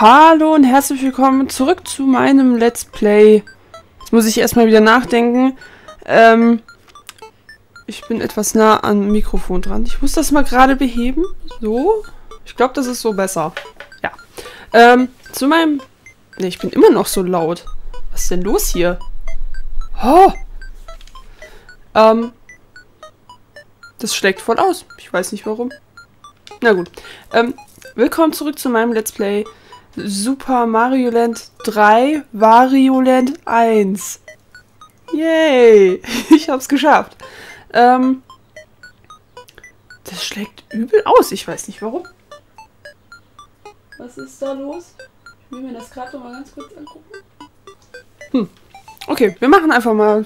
Hallo und herzlich willkommen zurück zu meinem Let's Play. Jetzt muss ich erstmal wieder nachdenken. Ich bin etwas nah am Mikrofon dran. Ich muss das mal gerade beheben. So. Ich glaube, das ist so besser. Ja. Ne, ich bin immer noch so laut. Was ist denn los hier? Oh. Das schlägt voll aus. Ich weiß nicht warum. Na gut. Willkommen zurück zu meinem Let's Play Super Mario Land 3, Wario Land 1. Yay! Ich hab's geschafft. Das schlägt übel aus. Ich weiß nicht warum. Was ist da los? Ich will mir das gerade noch mal ganz kurz angucken. Okay, wir machen einfach mal.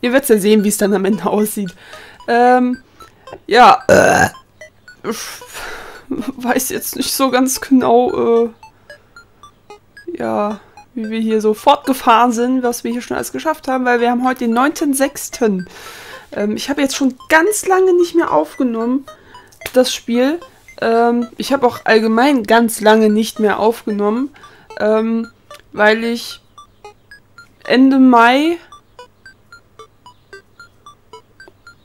Ihr werdet ja sehen, wie es dann am Ende aussieht. Ja. Weiß jetzt nicht so ganz genau, ja, wie wir hier so fortgefahren sind, was wir hier schon alles geschafft haben, weil wir haben heute den 9.6. Ich habe jetzt schon ganz lange nicht mehr aufgenommen, das Spiel. Ich habe auch allgemein ganz lange nicht mehr aufgenommen, weil ich Ende Mai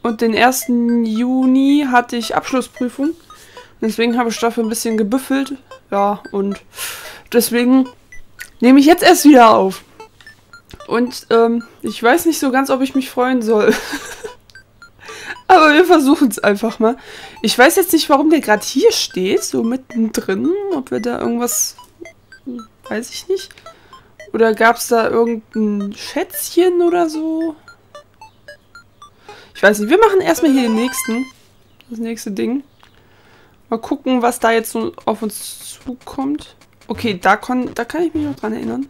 und den 1. Juni hatte ich Abschlussprüfung. Deswegen habe ich dafür ein bisschen gebüffelt. Ja, und deswegen nehme ich jetzt erst wieder auf. Und ich weiß nicht so ganz, ob ich mich freuen soll. Aber wir versuchen es einfach mal. Ich weiß jetzt nicht, warum der gerade hier steht, so mittendrin. Ob wir da irgendwas... Weiß ich nicht. Oder gab es da irgendein Schätzchen oder so? Ich weiß nicht. Wir machen erstmal hier den nächsten. Das nächste Ding. Mal gucken, was da jetzt so auf uns zukommt. Okay, da kann ich mich noch dran erinnern.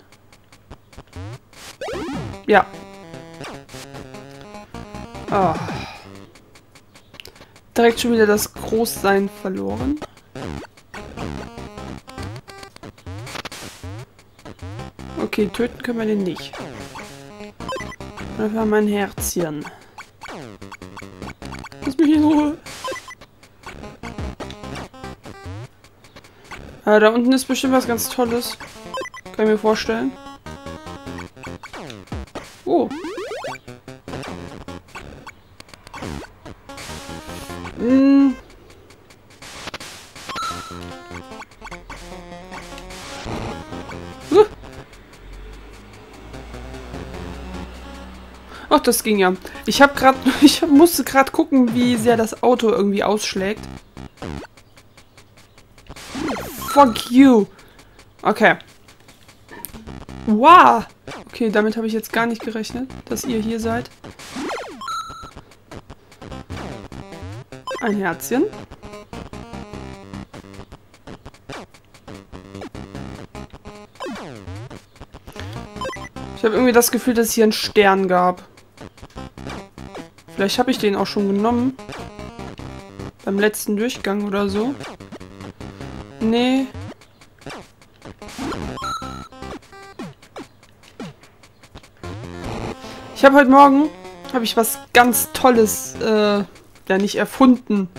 Ja. Oh. Direkt schon wieder das Großsein verloren. Okay, töten können wir den nicht. Einfach mein Herzchen. Lass mich in Ruhe. Ja, da unten ist bestimmt was ganz Tolles. Kann ich mir vorstellen. Oh. Hm. Ach, das ging ja. Ich musste gerade gucken, wie sehr das Auto irgendwie ausschlägt. Fuck you. Okay. Wow. Okay, damit habe ich jetzt gar nicht gerechnet, dass ihr hier seid. Ein Herzchen. Ich habe irgendwie das Gefühl, dass es hier einen Stern gab. Vielleicht habe ich den auch schon genommen. Beim letzten Durchgang oder so. Nee. Ich habe heute Morgen was ganz Tolles, ja nicht erfunden.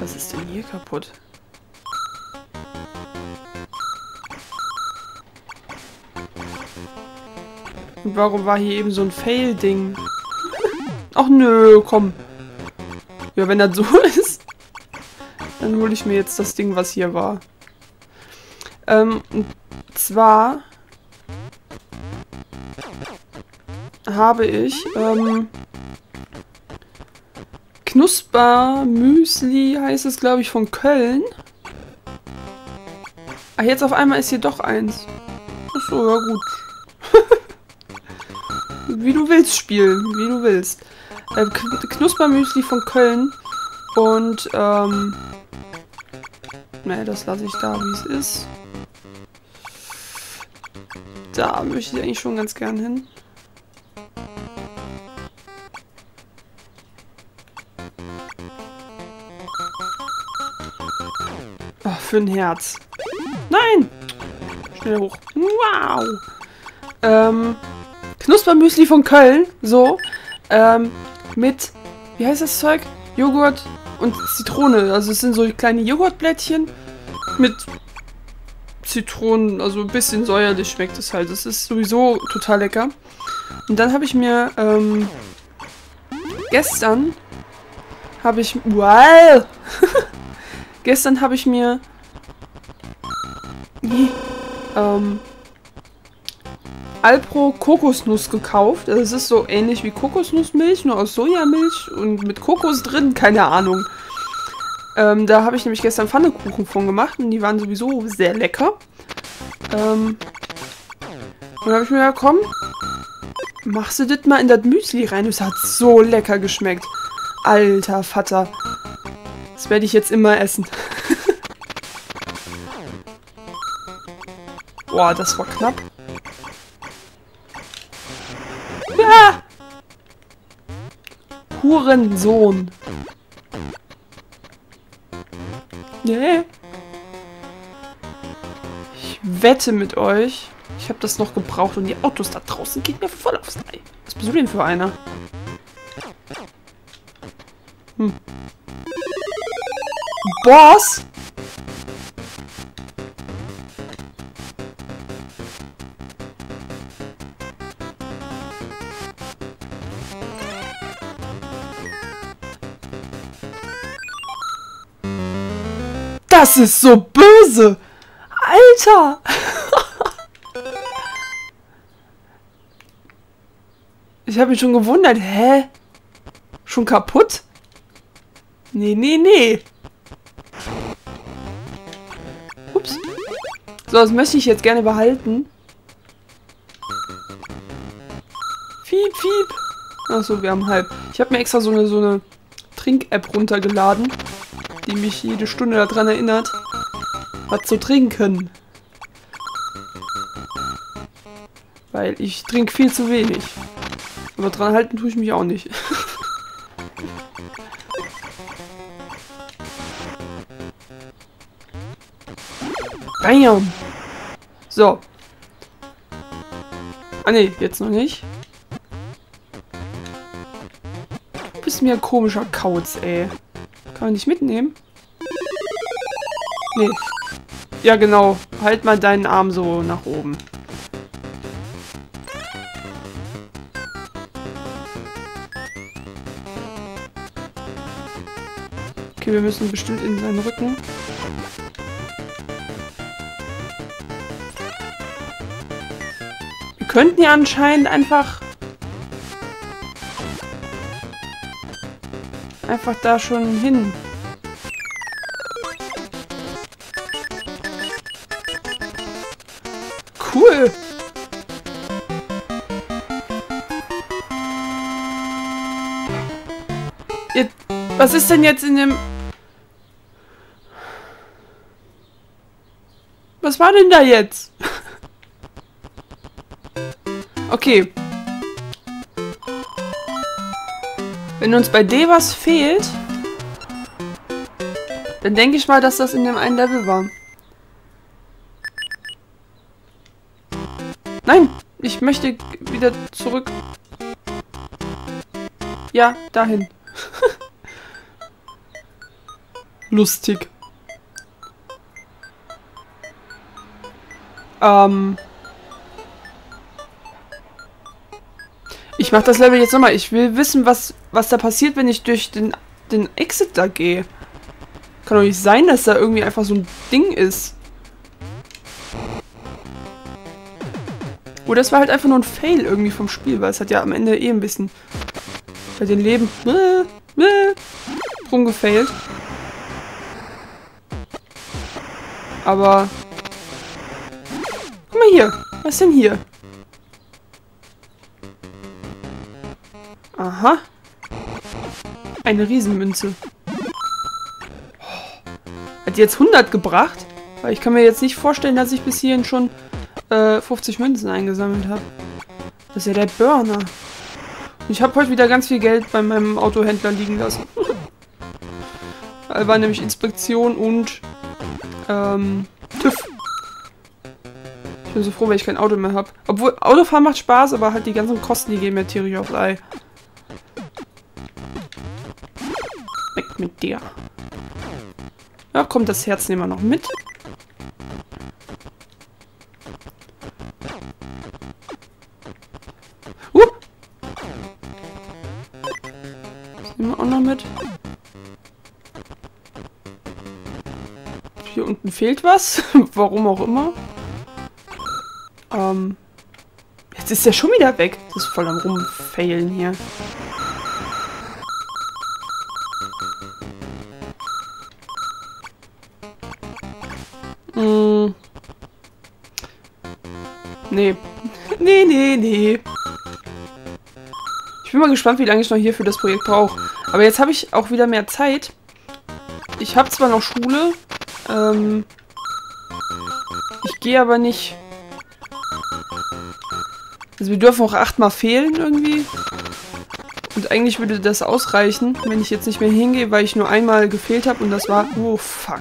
Was ist denn hier kaputt? Und warum war hier eben so ein Fail-Ding? Ach nö, komm. Ja, wenn das so ist. Dann hole ich mir jetzt das Ding, was hier war. Und zwar habe ich Knusper-Müsli heißt es, glaube ich, von Köln. Ach, jetzt auf einmal ist hier doch eins. Achso, ja gut. Wie du willst spielen, wie du willst. Knusper-Müsli von Köln. Und, ne, das lasse ich da, wie es ist. Da möchte ich eigentlich schon ganz gern hin. Oh, für ein Herz. Nein! Schnell hoch. Wow! Knuspermüsli von Köln. So. Mit, wie heißt das Zeug? Joghurt und Zitrone. Also es sind so kleine Joghurtblättchen mit Zitronen, also ein bisschen säuerlich schmeckt es halt. Es ist sowieso total lecker. Und dann habe ich mir gestern habe ich mir Alpro Kokosnuss gekauft. Es ist so ähnlich wie Kokosnussmilch, nur aus Sojamilch und mit Kokos drin, keine Ahnung. Da habe ich nämlich gestern Pfannekuchen von gemacht und die waren sowieso sehr lecker. Und da habe ich mir gedacht, komm, machst du das mal in das Müsli rein. Es hat so lecker geschmeckt. Alter Vater. Das werde ich jetzt immer essen. Boah, das war knapp. Ah! Hurensohn. Yeah. Ich wette mit euch, ich habe das noch gebraucht und die Autos da draußen gehen mir voll aufs Ei. Was bist du denn für einer? Hm. Boss? Das ist so böse! Alter! Ich habe mich schon gewundert. Hä? Schon kaputt? Nee, nee, nee. Ups. So, das möchte ich jetzt gerne behalten. Fiep, fiep. Achso, wir haben halb. Ich habe mir extra so eine Trink-App runtergeladen, die mich jede Stunde daran erinnert, was zu trinken. Weil ich trinke viel zu wenig. Aber dran halten tue ich mich auch nicht. Bam! So. Ah ne, jetzt noch nicht. Du bist mir ein komischer Kauz, ey. Kann man nicht mitnehmen? Nee. Ja, genau. Halt mal deinen Arm so nach oben. Okay, wir müssen bestimmt in seinen Rücken. Wir könnten ja anscheinend einfach da schon hin. Cool. Jetzt, was ist denn jetzt in dem... Was war denn da jetzt? Okay. Wenn uns bei D was fehlt, dann denke ich mal, dass das in dem einen Level war. Nein, ich möchte wieder zurück. Ja, dahin. Lustig. Ich mach das Level jetzt nochmal. Ich will wissen, was da passiert, wenn ich durch den Exit da gehe. Kann doch nicht sein, dass da irgendwie einfach so ein Ding ist. Oh, das war halt einfach nur ein Fail irgendwie vom Spiel, weil es hat ja am Ende eh ein bisschen bei den Leben rumgefailt. Aber... Guck mal hier. Was ist denn hier? Aha. Eine Riesenmünze. Hat die jetzt 100 gebracht? Weil ich kann mir jetzt nicht vorstellen, dass ich bis hierhin schon 50 Münzen eingesammelt habe. Das ist ja der Burner. Und ich habe heute wieder ganz viel Geld bei meinem Autohändler liegen lassen. Da war nämlich Inspektion und TÜV. Ich bin so froh, weil ich kein Auto mehr habe. Obwohl, Autofahren macht Spaß, aber halt die ganzen Kosten, die gehen mir tierisch aufs Ei. Mit dir. Ja, kommt, das Herz nehmen wir noch mit. Das nehmen wir auch noch mit. Hier unten fehlt was. Warum auch immer. Jetzt ist der schon wieder weg. Das ist voll am Rumfailen hier. Nee. Nee, nee, nee. Ich bin mal gespannt, wie lange ich noch hier für das Projekt brauche. Aber jetzt habe ich auch wieder mehr Zeit. Ich habe zwar noch Schule. Ich gehe aber nicht... Also wir dürfen auch 8 Mal fehlen irgendwie. Und eigentlich würde das ausreichen, wenn ich jetzt nicht mehr hingehe, weil ich nur einmal gefehlt habe und das war... Oh, fuck.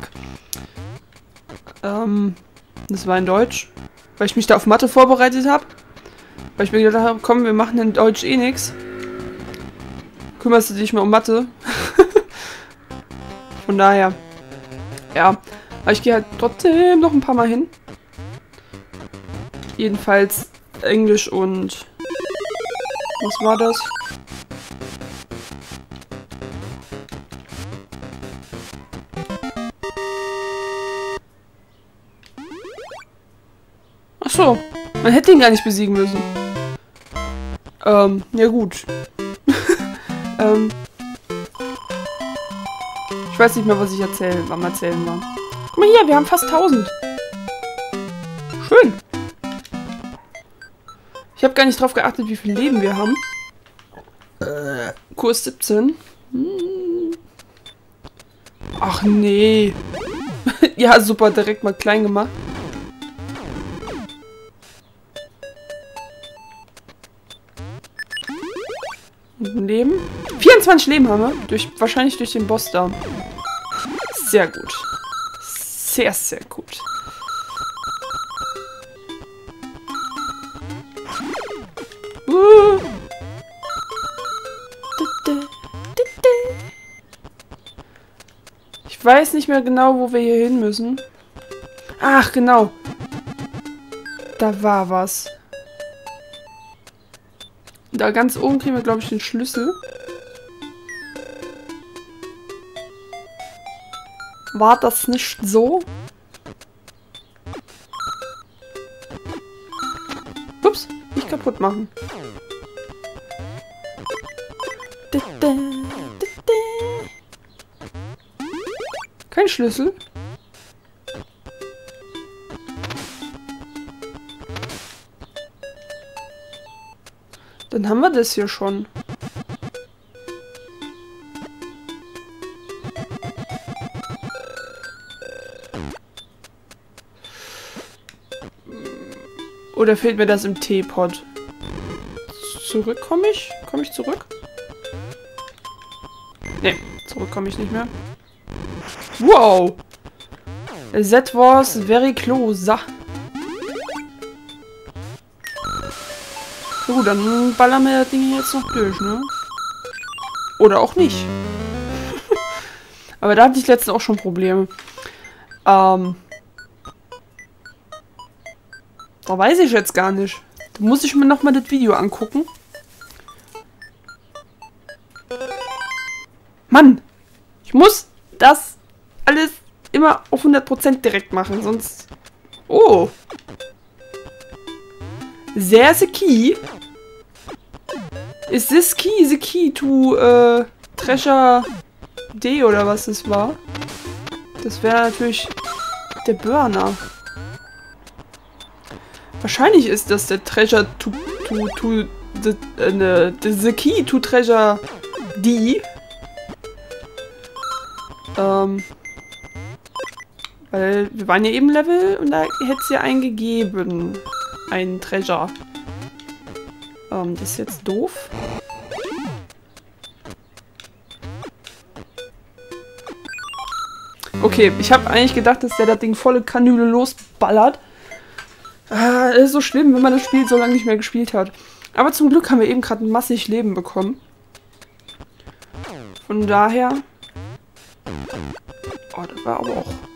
Das war in Deutsch. Weil ich mich da auf Mathe vorbereitet habe. Weil ich mir gedacht habe, komm, wir machen in Deutsch eh nichts. Kümmerst du dich mal um Mathe. Von daher. Ja. Aber ich gehe halt trotzdem noch ein paar Mal hin. Jedenfalls Englisch und... Was war das? So, man hätte ihn gar nicht besiegen müssen. Ja gut. Ich weiß nicht mehr, was ich am Erzählen war. Guck mal hier, wir haben fast 1000. Schön. Ich habe gar nicht drauf geachtet, wie viel Leben wir haben. Kurs 17. Hm. Ach nee. Ja, super, direkt mal klein gemacht. Leben. 24 Leben haben wir. Wahrscheinlich durch den Boss da. Sehr gut. Sehr, sehr gut. Ich weiß nicht mehr genau, wo wir hier hin müssen. Ach, genau. Da war was. Da ganz oben kriegen wir, glaube ich, den Schlüssel. War das nicht so? Ups, nicht kaputt machen. Kein Schlüssel. Dann haben wir das hier schon. Oder fehlt mir das im Teepot? Zurück komme ich? Komme ich zurück? Ne, zurück komme ich nicht mehr. Wow! That was very close. So gut, dann ballern wir das Ding jetzt noch durch, ne? Oder auch nicht. Aber da hatte ich letztens auch schon Probleme. Da weiß ich jetzt gar nicht. Da muss ich mir nochmal das Video angucken. Mann! Ich muss das alles immer auf 100% direkt machen, sonst... Oh! There's a key. Is this key the key to Treasure D oder was das war? Das wäre natürlich der Burner. Wahrscheinlich ist das der Treasure the key to Treasure D. Weil wir waren ja eben Level und da hätte es ja einen gegeben. Ein Treasure. Das ist jetzt doof. Okay, ich habe eigentlich gedacht, dass der das Ding volle Kanüle losballert. Das ist so schlimm, wenn man das Spiel so lange nicht mehr gespielt hat. Aber zum Glück haben wir eben gerade massig Leben bekommen. Von daher... Oh, das war aber auch...